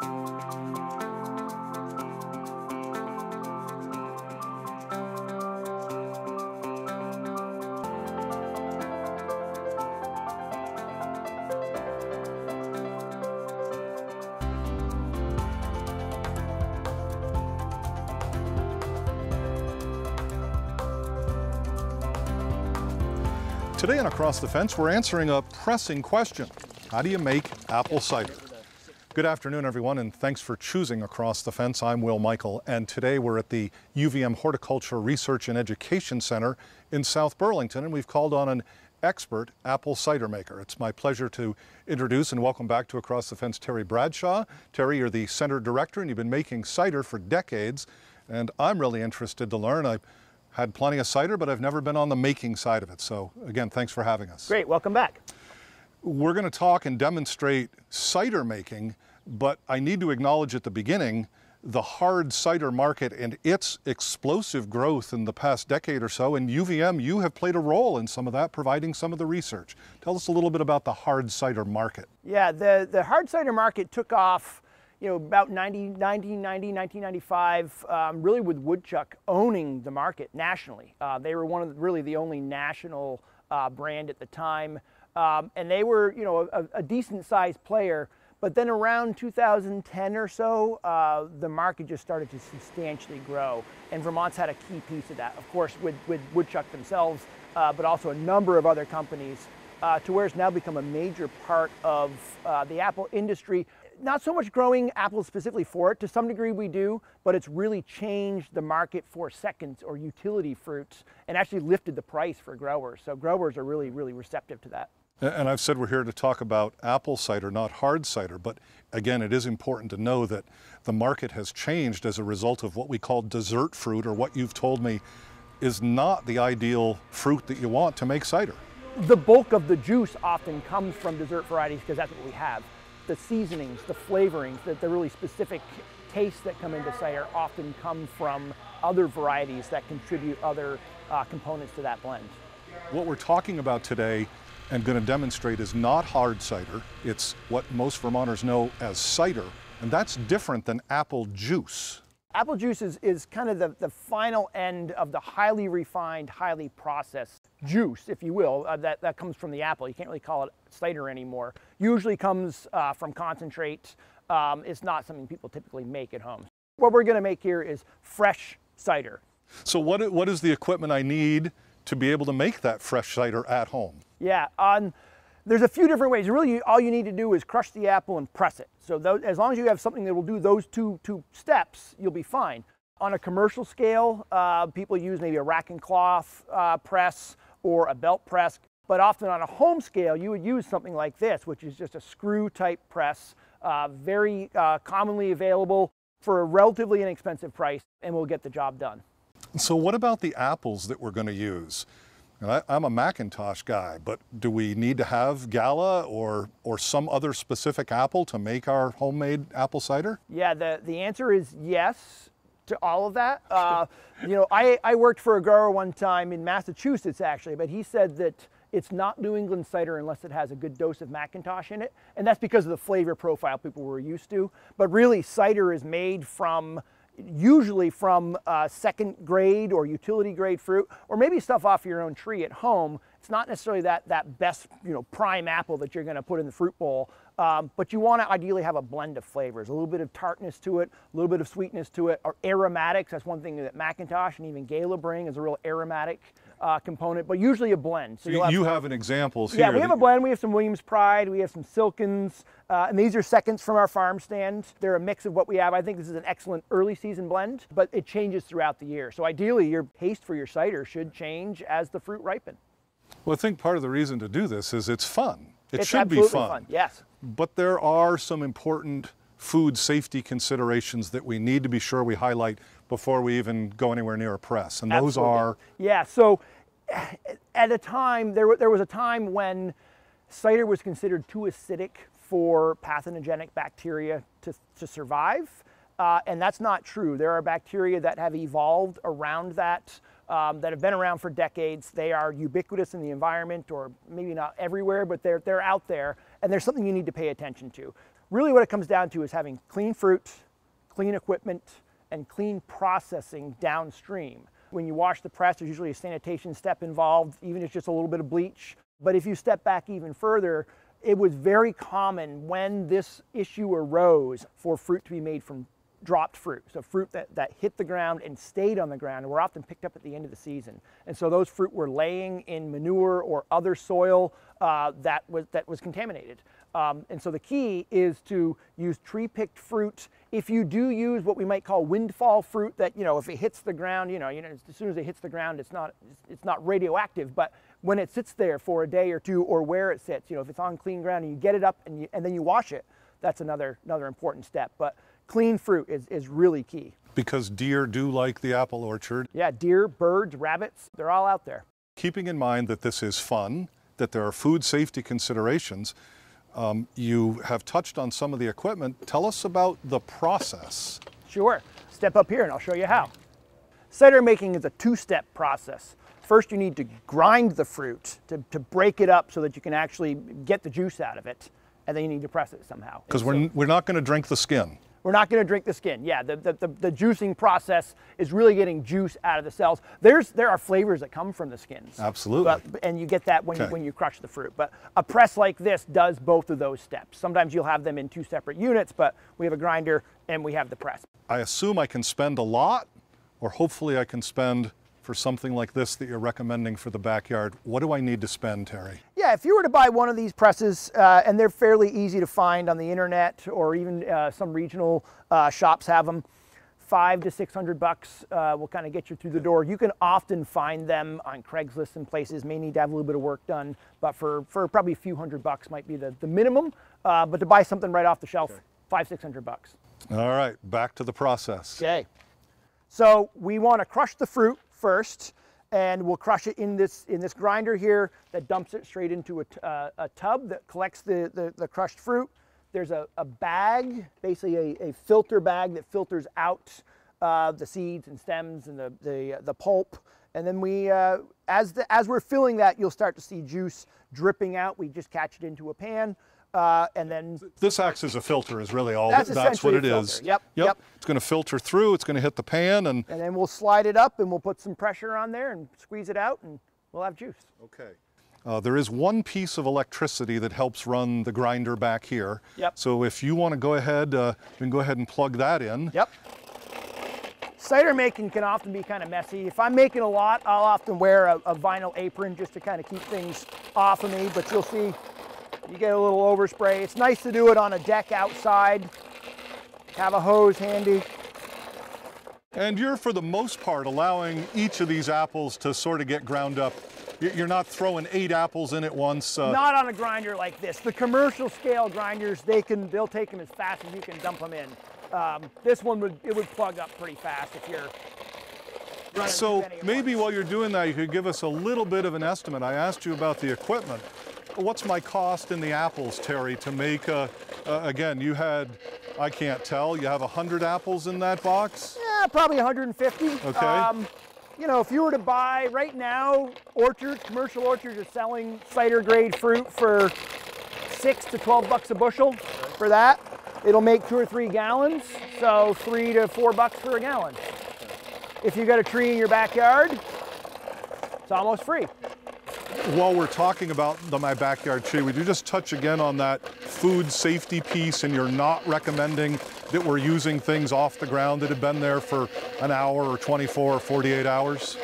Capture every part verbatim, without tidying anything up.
Today on Across the Fence, we're answering a pressing question. How do you make apple cider? Good afternoon, everyone, and thanks for choosing Across the Fence. I'm Will Michael, and today we're at the U V M Horticulture Research and Education Center in South Burlington, and we've called on an expert apple cider maker. It's my pleasure to introduce and welcome back to Across the Fence, Terry Bradshaw. Terry, you're the center director, and you've been making cider for decades, and I'm really interested to learn. I had plenty of cider, but I've never been on the making side of it. So again, thanks for having us. Great, welcome back. We're going to talk and demonstrate cider making, but I need to acknowledge at the beginning the hard cider market and its explosive growth in the past decade or so. And U V M, you have played a role in some of that, providing some of the research. Tell us a little bit about the hard cider market. Yeah, the, the hard cider market took off, you know, about nineteen ninety, nineteen ninety-five, um, really with Woodchuck owning the market nationally. Uh, they were one of the, really the only national uh, brand at the time. Um, and they were, you know, a, a decent sized player. But then around two thousand ten or so, uh, the market just started to substantially grow. And Vermont's had a key piece of that, of course, with, with Woodchuck themselves, uh, but also a number of other companies, uh, to where it's now become a major part of uh, the apple industry. Not so much growing apples specifically for it, to some degree we do, but it's really changed the market for seconds or utility fruits and actually lifted the price for growers. So growers are really, really receptive to that. And I've said we're here to talk about apple cider, not hard cider, but again, it is important to know that the market has changed as a result of what we call dessert fruit, or what you've told me is not the ideal fruit that you want to make cider. The bulk of the juice often comes from dessert varieties because that's what we have. The seasonings, the flavorings, that the really specific tastes that come into cider often come from other varieties that contribute other uh, components to that blend. What we're talking about today and going to demonstrate is not hard cider. It's what most Vermonters know as cider, and that's different than apple juice. Apple juice is, is kind of the, the final end of the highly refined, highly processed juice, if you will, uh, that, that comes from the apple. You can't really call it cider anymore. Usually comes uh, from concentrate. Um, it's not something people typically make at home. What we're going to make here is fresh cider. So what, what is the equipment I need to be able to make that fresh cider at home? Yeah. Um, There's a few different ways. Really, all you need to do is crush the apple and press it. So those, as long as you have something that will do those two, two steps, you'll be fine. On a commercial scale, uh, people use maybe a rack and cloth uh, press or a belt press. But often on a home scale, you would use something like this, which is just a screw type press, uh, very uh, commonly available for a relatively inexpensive price, and we'll get the job done. So what about the apples that we're going to use? I, I'm a Macintosh guy, but do we need to have Gala or, or some other specific apple to make our homemade apple cider? Yeah, the, the answer is yes to all of that. Uh, you know, I, I worked for a grower one time in Massachusetts, actually, but he said that it's not New England cider unless it has a good dose of Macintosh in it, and that's because of the flavor profile people were used to. But really, cider is made from usually from uh, second grade or utility grade fruit, or maybe stuff off your own tree at home. It's not necessarily that, that best, you know, prime apple that you're going to put in the fruit bowl, um, but you want to ideally have a blend of flavors, a little bit of tartness to it, a little bit of sweetness to it, or aromatics. That's one thing that Macintosh and even Gala bring, is a real aromatic uh, component, but usually a blend. So you have, you have an example here. Yeah, we have a blend. We have some Williams Pride, we have some Silkins, uh, and these are seconds from our farm stand. They're a mix of what we have. I think this is an excellent early season blend, but it changes throughout the year. So ideally, your paste for your cider should change as the fruit ripen. Well, I think part of the reason to do this is it's fun. It should be fun. It's absolutely fun, yes. But there are some important food safety considerations that we need to be sure we highlight before we even go anywhere near a press, and those are? Yeah, so at a time, there, there was a time when cider was considered too acidic for pathogenic bacteria to, to survive, uh, and that's not true. There are bacteria that have evolved around that. Um, that have been around for decades. They are ubiquitous in the environment, or maybe not everywhere, but they're, they're out there, and there's something you need to pay attention to. Really what it comes down to is having clean fruit, clean equipment, and clean processing downstream. When you wash the press, there's usually a sanitation step involved, even if it's just a little bit of bleach. But if you step back even further, it was very common when this issue arose for fruit to be made from dropped fruit, so fruit that, that hit the ground and stayed on the ground and were often picked up at the end of the season. And so those fruit were laying in manure or other soil uh, that was, that was contaminated. Um, and so the key is to use tree-picked fruit. If you do use what we might call windfall fruit, that, you know, if it hits the ground, you know, you know, as soon as it hits the ground, it's not, it's not radioactive, but when it sits there for a day or two, or where it sits, you know, if it's on clean ground and you get it up and, you, and then you wash it, that's another, another important step. But clean fruit is, is really key. Because deer do like the apple orchard. Yeah, deer, birds, rabbits, they're all out there. Keeping in mind that this is fun, that there are food safety considerations, Um, you have touched on some of the equipment. Tell us about the process. Sure. Step up here and I'll show you how. Cider making is a two-step process. First, you need to grind the fruit to, to break it up so that you can actually get the juice out of it, and then you need to press it somehow. Because we're, so, we're not going to drink the skin. We're not going to drink the skin. Yeah, the, the, the, the juicing process is really getting juice out of the cells. There's, there are flavors that come from the skins. Absolutely. But, and you get that when, okay. you, when you crush the fruit. But a press like this does both of those steps. Sometimes you'll have them in two separate units, but we have a grinder and we have the press. I assume I can spend a lot, or hopefully I can spend for something like this that you're recommending for the backyard. What do I need to spend, Terry? Yeah, if you were to buy one of these presses, uh, and they're fairly easy to find on the internet, or even uh, some regional uh, shops have them, five to six hundred bucks uh, will kind of get you through the door. You can often find them on Craigslist and places, may need to have a little bit of work done, but for, for probably a few hundred bucks might be the, the minimum, uh, but to buy something right off the shelf, sure. five, six hundred bucks. All right, back to the process. Okay, so we want to crush the fruit first, and we'll crush it in this in this grinder here that dumps it straight into a, uh, a tub that collects the, the, the crushed fruit. There's a, a bag, basically a, a filter bag that filters out uh, the seeds and stems and the, the, the pulp. And then we, uh, as, the, as we're filling that, you'll start to see juice dripping out. We just catch it into a pan. Uh, and then this acts as a filter is really all that's, that, that's what it is. Yep, yep. Yep. It's going to filter through. It's going to hit the pan, and and then we'll slide it up and we'll put some pressure on there and squeeze it out, and we'll have juice. Okay. Uh, there is one piece of electricity that helps run the grinder back here. Yep. So if you want to go ahead, uh, you can go ahead and plug that in. Yep. Cider making can often be kind of messy. If I'm making a lot, I'll often wear a, a vinyl apron just to kind of keep things off of me. But you'll see. You get a little overspray. It's nice to do it on a deck outside. Have a hose handy. And you're, for the most part, allowing each of these apples to sort of get ground up. You're not throwing eight apples in at once. Uh... Not on a grinder like this. The commercial scale grinders, they can, they'll take them as fast as you can dump them in. Um, this one would, it would plug up pretty fast if you're running. So maybe while you're doing that, you could give us a little bit of an estimate. I asked you about the equipment. What's my cost in the apples, Terry, to make a, uh, again, you had, I can't tell, you have one hundred apples in that box? Yeah, probably one hundred fifty. Okay. Um, you know, if you were to buy, right now, orchards, commercial orchards are selling cider grade fruit for six to twelve bucks a bushel for that. It'll make two or three gallons, so three to four bucks for a gallon. If you got a tree in your backyard, it's almost free. While we're talking about the My Backyard Tree, would you just touch again on that food safety piece, and you're not recommending that we're using things off the ground that have been there for an hour or twenty-four or forty-eight hours?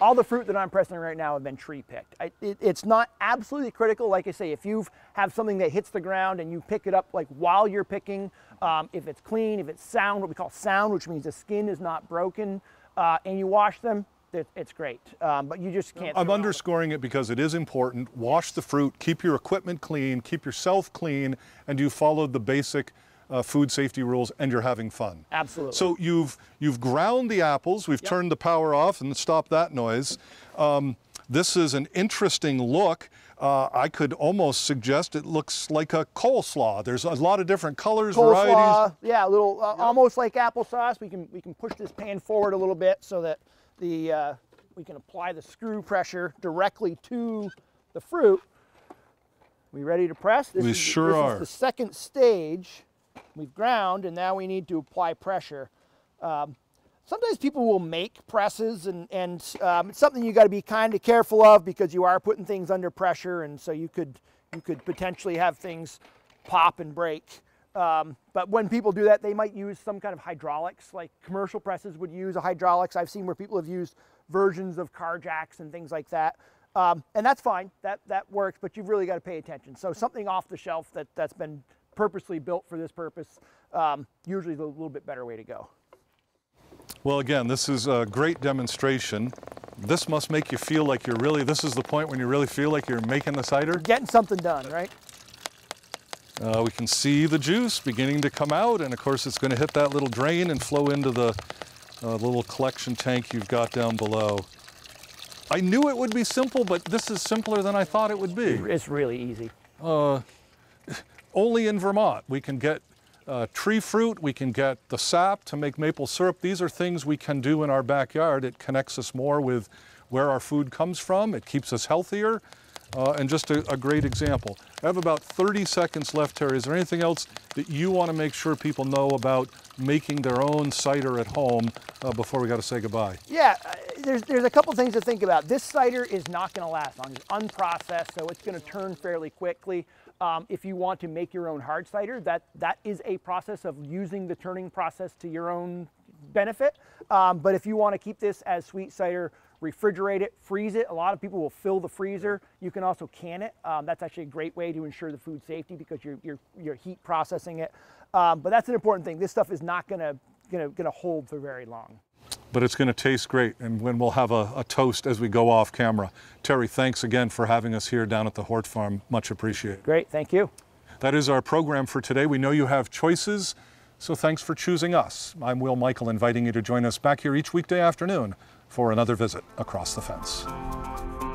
All the fruit that I'm pressing right now have been tree picked. I, it, it's not absolutely critical. Like I say, if you have something that hits the ground and you pick it up like while you're picking, um, if it's clean, if it's sound, what we call sound, which means the skin is not broken, uh, and you wash them, it's great, um, but you just can't. I'm underscoring it because it is important. Wash the fruit, keep your equipment clean, keep yourself clean, and you followed the basic uh, food safety rules, and you're having fun. Absolutely. So you've you've ground the apples. We've yep. turned the power off and stopped that noise. Um, this is an interesting look. Uh, I could almost suggest it looks like a coleslaw. There's a lot of different colors, coleslaw, varieties. Yeah, a little uh, yep. almost like applesauce. We can we can push this pan forward a little bit so that. The, uh, we can apply the screw pressure directly to the fruit, We ready to press? This we is, sure this are. This is the second stage. We've ground, and now we need to apply pressure. Um, sometimes people will make presses, and, and um, it's something you got to be kind of careful of because you are putting things under pressure, and so you could, you could potentially have things pop and break. Um, but when people do that, they might use some kind of hydraulics, like commercial presses would use a hydraulics. I've seen where people have used versions of car jacks and things like that. Um, and that's fine, that, that works, but you've really got to pay attention. So something off the shelf that, that's been purposely built for this purpose, um, usually is a little bit better way to go. Well, again, this is a great demonstration. This must make you feel like you're really, this is the point when you really feel like you're making the cider. Getting something done, right? Uh, we can see the juice beginning to come out, and of course it's going to hit that little drain and flow into the uh, little collection tank you've got down below. I knew it would be simple, but this is simpler than I thought it would be. It's really easy. Uh, only in Vermont. We can get uh, tree fruit, we can get the sap to make maple syrup. These are things we can do in our backyard. It connects us more with where our food comes from. It keeps us healthier, uh, and just a, a great example. I have about thirty seconds left, Terry. Is there anything else that you want to make sure people know about making their own cider at home uh, before we got to say goodbye? Yeah, uh, there's, there's a couple things to think about. This cider is not going to last long. It's unprocessed, so it's going to turn fairly quickly. Um, if you want to make your own hard cider, that, that is a process of using the turning process to your own benefit. Um, but if you want to keep this as sweet cider, refrigerate it, freeze it. A lot of people will fill the freezer. You can also can it. Um, that's actually a great way to ensure the food safety because you're, you're, you're heat processing it. Um, but that's an important thing. This stuff is not gonna, gonna, gonna hold for very long. But it's gonna taste great, and when we'll have a, a toast as we go off camera. Terry, thanks again for having us here down at the Hort Farm. Much appreciated. Great, thank you. That is our program for today. We know you have choices, so thanks for choosing us. I'm Will Michael, inviting you to join us back here each weekday afternoon for another visit Across the Fence.